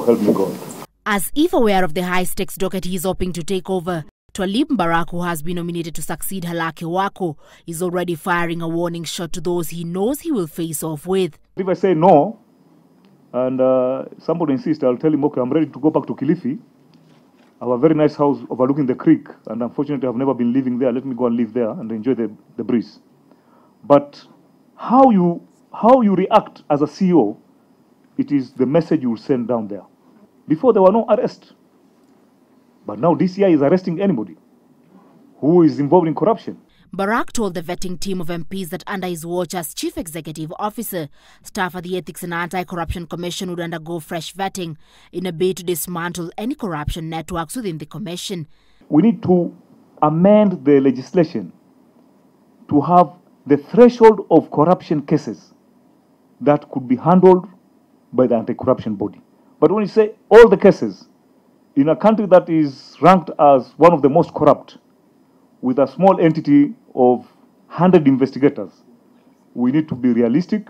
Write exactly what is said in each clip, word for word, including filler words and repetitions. so help me God. As if aware of the high-stakes docket he is hoping to take over, Twalib Mbarak, who has been nominated to succeed Halaki Wako, is already firing a warning shot to those he knows he will face off with. If I say no, and uh, somebody insists, I'll tell him, okay, I'm ready to go back to Kilifi. I have a very nice house overlooking the creek, and unfortunately I've never been living there. Let me go and live there and enjoy the, the breeze. But how you, how you react as a C E O, it is the message you will send down there. Before, there were no arrests. But now D C I is arresting anybody who is involved in corruption. Mbarak told the vetting team of M Ps that under his watch as Chief Executive Officer, staff at the Ethics and Anti-Corruption Commission would undergo fresh vetting in a bid to dismantle any corruption networks within the commission. We need to amend the legislation to have the threshold of corruption cases that could be handled by the anti-corruption body. But when you say all the cases, in a country that is ranked as one of the most corrupt, with a small entity of one hundred investigators, we need to be realistic.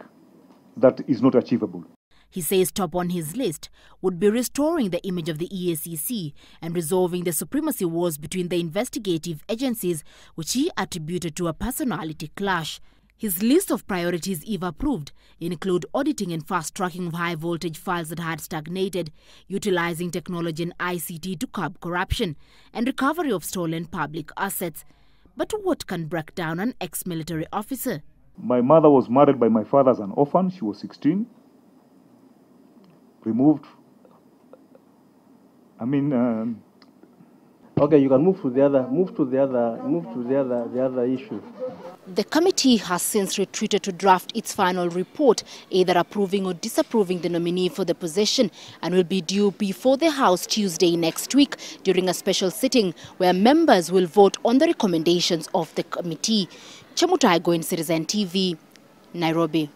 That is not achievable. He says top on his list would be restoring the image of the E A C C and resolving the supremacy wars between the investigative agencies, which he attributed to a personality clash. His list of priorities, if approved, include auditing and fast-tracking of high-voltage files that had stagnated, utilizing technology and I C T to curb corruption, and recovery of stolen public assets. But what can break down an ex-military officer? My mother was married by my father as an orphan. She was sixteen. Removed. I mean... Um... Okay, you can move to the other, move to the other, move to the other, the other issue. The committee has since retreated to draft its final report, either approving or disapproving the nominee for the position, and will be due before the House Tuesday next week during a special sitting where members will vote on the recommendations of the committee. Chemutaigo in Citizen T V, Nairobi.